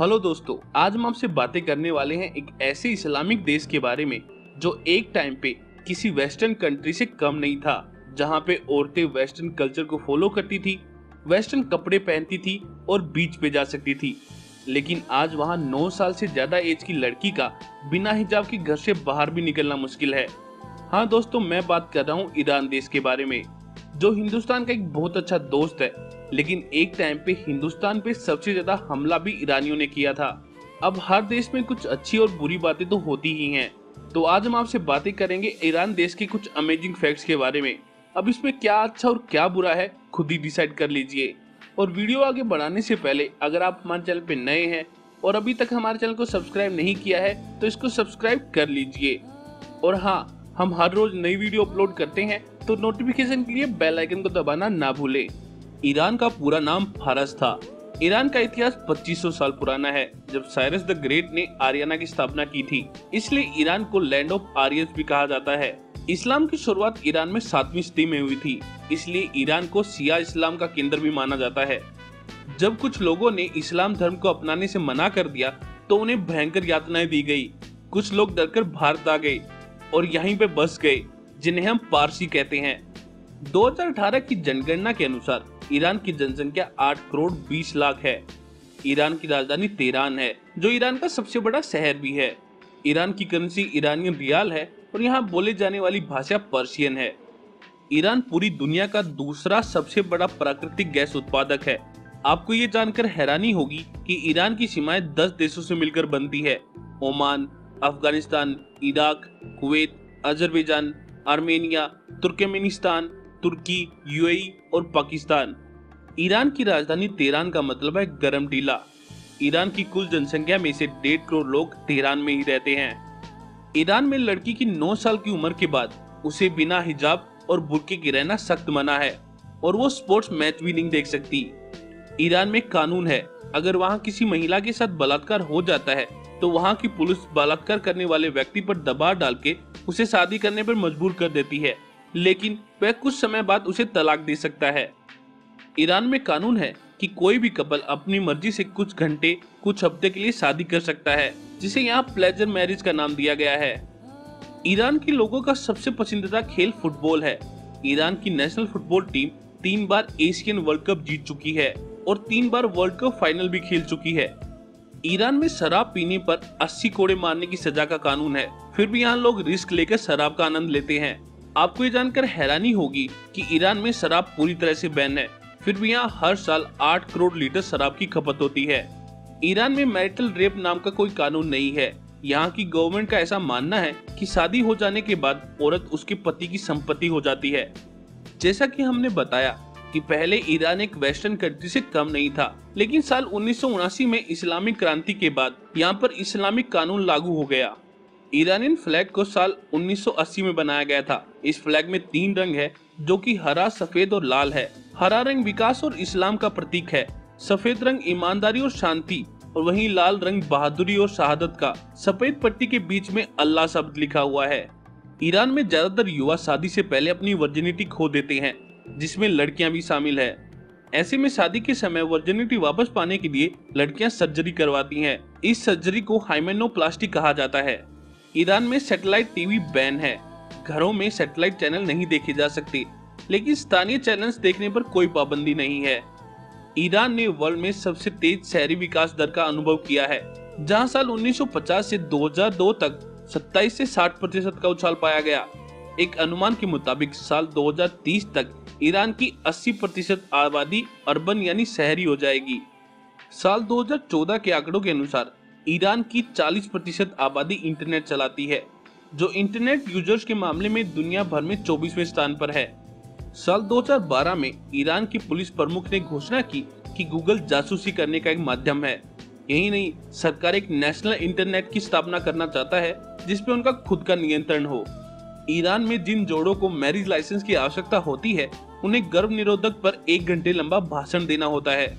Hello दोस्तों, आज हम आपसे बातें करने वाले हैं एक ऐसे इस्लामिक देश के बारे में जो एक टाइम पे किसी वेस्टर्न कंट्री से कम नहीं था, जहां पे औरतें वेस्टर्न कल्चर को फॉलो करती थी, वेस्टर्न कपड़े पहनती थी और बीच पे जा सकती थी। लेकिन आज वहां 9 साल से ज्यादा एज की लड़की का बिना हिजाब के घर से बाहर भी निकलना मुश्किल है। हाँ दोस्तों, मैं बात कर रहा हूँ ईरान देश के बारे में, जो हिंदुस्तान का एक बहुत अच्छा दोस्त है, लेकिन एक टाइम पे हिंदुस्तान पे सबसे ज्यादा हमला भी ईरानियों ने किया था। अब हर देश में कुछ अच्छी और बुरी बातें तो होती ही हैं, तो आज हम आपसे बातें करेंगे ईरान देश के कुछ अमेजिंग फैक्ट्स के बारे में। अब इसमें क्या अच्छा और क्या बुरा है खुद ही डिसाइड कर लीजिए। और वीडियो आगे बढ़ाने से पहले अगर आप हमारे चैनल पे नए हैं और अभी तक हमारे चैनल को सब्सक्राइब नहीं किया है तो इसको सब्सक्राइब कर लीजिए। और हाँ, हम हर रोज नई वीडियो अपलोड करते हैं तो नोटिफिकेशन के लिए बेल आइकन को दबाना ना भूले। ईरान का पूरा नाम फारस था। ईरान का इतिहास 2500 साल पुराना है, जब साइरस द ग्रेट ने आर्यना की स्थापना की थी, इसलिए ईरान को लैंड ऑफ आर्यंस भी कहा जाता है। इस्लाम की शुरुआत ईरान में 7वीं सदी में हुई थी, इसलिए ईरान को शिया इस्लाम का केंद्र भी माना जाता है। जब कुछ लोगों ने इस्लाम धर्म को अपनाने से मना कर दिया तो उन्हें भयंकर यातनाएं दी गई। कुछ लोग डरकर भारत आ गए और यहीं पे बस गए, जिन्हें हम पारसी कहते हैं। 2018 की जनगणना के अनुसार ईरान की जनसंख्या 8 करोड़ 20 लाख है। ईरान की राजधानी तेहरान है, जो ईरान का सबसे बड़ा शहर भी है। ईरान की करेंसी ईरानी रियाल है और यहाँ बोले जाने वाली भाषा पर्शियन है। ईरान पूरी दुनिया का दूसरा सबसे बड़ा प्राकृतिक गैस उत्पादक है। आपको ये जानकर हैरानी होगी कि ईरान की सीमाएं 10 देशों से मिलकर बनती है। Oman, Afghanistan, Iraq, Kuwait, Azerbaijan, Armenia, Turkmenistan, तुर्की, यूएई और पाकिस्तान। ईरान की राजधानी तेहरान का मतलब है गर्म टीला। ईरान की कुल जनसंख्या में से 1.5 करोड़ लोग तेहरान में ही रहते हैं। ईरान में लड़की की 9 साल की उम्र के बाद उसे बिना हिजाब और बुर्के के रहना सख्त मना है और वो स्पोर्ट्स मैच भी नहीं देख सकती। ईरान में कानून है, अगर वहाँ किसी महिला के साथ बलात्कार हो जाता है तो वहाँ की पुलिस बलात्कार करने वाले व्यक्ति पर दबाव डाल के उसे शादी करने पर मजबूर कर देती है, लेकिन वह कुछ समय बाद उसे तलाक दे सकता है। ईरान में कानून है कि कोई भी कपल अपनी मर्जी से कुछ घंटे, कुछ हफ्ते के लिए शादी कर सकता है, जिसे यहाँ प्लेजर मैरिज का नाम दिया गया है। ईरान के लोगों का सबसे पसंदीदा खेल फुटबॉल है। ईरान की नेशनल फुटबॉल टीम 3 बार एशियन वर्ल्ड कप जीत चुकी है और 3 बार वर्ल्ड कप फाइनल भी खेल चुकी है। ईरान में शराब पीने पर 80 कोड़े मारने की सजा का कानून है, फिर भी यहाँ लोग रिस्क लेकर शराब का आनंद लेते हैं। आपको ये जानकर हैरानी होगी कि ईरान में शराब पूरी तरह से बैन है, फिर भी यहाँ हर साल 8 करोड़ लीटर शराब की खपत होती है। ईरान में मैरिटल रेप नाम का कोई कानून नहीं है। यहाँ की गवर्नमेंट का ऐसा मानना है कि शादी हो जाने के बाद औरत उसके पति की संपत्ति हो जाती है। जैसा कि हमने बताया कि पहले ईरान एक वेस्टर्न कंट्री से कम नहीं था, लेकिन साल 1979 में इस्लामिक क्रांति के बाद यहाँ पर इस्लामिक कानून लागू हो गया। ईरानियन फ्लैग को साल 1980 में बनाया गया था। इस फ्लैग में 3 रंग है, जो कि हरा, सफेद और लाल है। हरा रंग विकास और इस्लाम का प्रतीक है, सफेद रंग ईमानदारी और शांति, और वहीं लाल रंग बहादुरी और शहादत का। सफेद पट्टी के बीच में अल्लाह शब्द लिखा हुआ है। ईरान में ज्यादातर युवा शादी से पहले अपनी वर्जिनिटी खो देते हैं, जिसमें लड़कियां भी शामिल है। ऐसे में शादी के समय वर्जिनिटी वापस पाने के लिए लड़कियां सर्जरी करवाती हैं। इस सर्जरी को हाइमेनोप्लास्टी कहा जाता है। ईरान में सैटेलाइट टीवी बैन है। घरों में सैटेलाइट चैनल नहीं देखे जा सकते, लेकिन स्थानीय चैनल्स देखने पर कोई पाबंदी नहीं है। ईरान ने वर्ल्ड में सबसे तेज शहरी विकास दर का अनुभव किया है, जहां साल 1950 से 2002 तक 27 से 60% का उछाल पाया गया। एक अनुमान के मुताबिक साल 2030 तक ईरान की 80% आबादी अर्बन यानी शहरी हो जाएगी। साल 2014 के आंकड़ों के अनुसार ईरान की 40% आबादी इंटरनेट चलाती है, जो इंटरनेट यूजर्स के मामले में दुनिया भर में 24वें स्थान पर है। साल 2012 में ईरान की पुलिस प्रमुख ने घोषणा की कि गूगल जासूसी करने का एक माध्यम है। यही नहीं, सरकार एक नेशनल इंटरनेट की स्थापना करना चाहता है जिसपे उनका खुद का नियंत्रण हो। ईरान में जिन जोड़ों को मैरिज लाइसेंस की आवश्यकता होती है, उन्हें गर्भ निरोधक पर 1 घंटे लंबा भाषण देना होता है।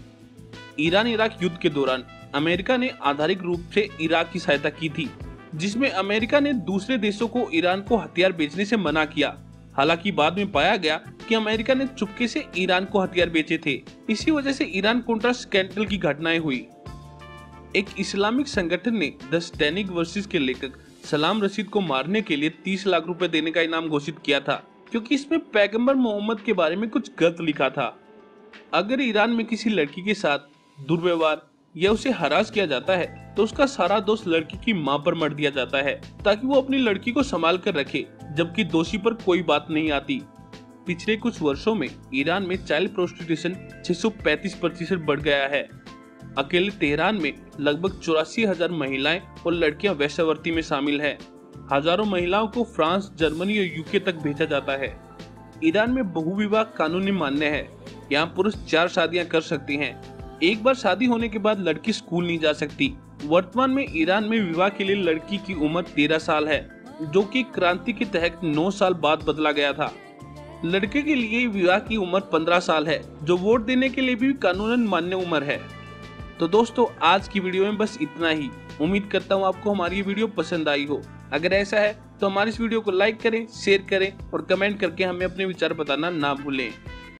ईरान इराक युद्ध के दौरान अमेरिका ने आधारिक रूप से इराक की सहायता की थी, जिसमें अमेरिका ने दूसरे देशों को ईरान को हथियार बेचने से मना किया। हालांकि बाद में पाया गया कि अमेरिका ने चुपके से ईरान को हथियार बेचे थे। इसी वजह से ईरान-कॉन्ट्रा स्कैंडल की घटनाएं हुई। एक इस्लामिक संगठन ने द सैटेनिक वर्सेस के लेखक सलाम रशीद को मारने के लिए 30 लाख रुपए देने का इनाम घोषित किया था, क्योंकि इसमें पैगंबर मोहम्मद के बारे में कुछ गलत लिखा था। अगर ईरान में किसी लड़की के साथ दुर्व्यवहार या उसे हरास किया जाता है तो उसका सारा दोष लड़की की माँ पर मर दिया जाता है ताकि वो अपनी लड़की को संभाल कर रखे, जबकि दोषी पर कोई बात नहीं आती। पिछले कुछ वर्षों में ईरान में चाइल्ड प्रोस्टिट्यूशन 635% बढ़ गया है। अकेले तेहरान में लगभग 84,000 महिलाएं और लड़कियां वेश्यावृत्ति में शामिल हैं। हजारों महिलाओं को फ्रांस, जर्मनी और यूके तक भेजा जाता है। ईरान में बहुविवाह कानूनी मान्य है। यहाँ पुरुष 4 शादियां कर सकते हैं। एक बार शादी होने के बाद लड़की स्कूल नहीं जा सकती। वर्तमान में ईरान में विवाह के लिए लड़की की उम्र 13 साल है, जो कि क्रांति के तहत 9 साल बाद बदला गया था। लड़के के लिए विवाह की उम्र 15 साल है, जो वोट देने के लिए भी कानूनन मान्य उम्र है। तो दोस्तों, आज की वीडियो में बस इतना ही। उम्मीद करता हूँ आपको हमारी ये वीडियो पसंद आई हो। अगर ऐसा है तो हमारी इस वीडियो को लाइक करें, शेयर करें और कमेंट करके हमें अपने विचार बताना ना भूलें।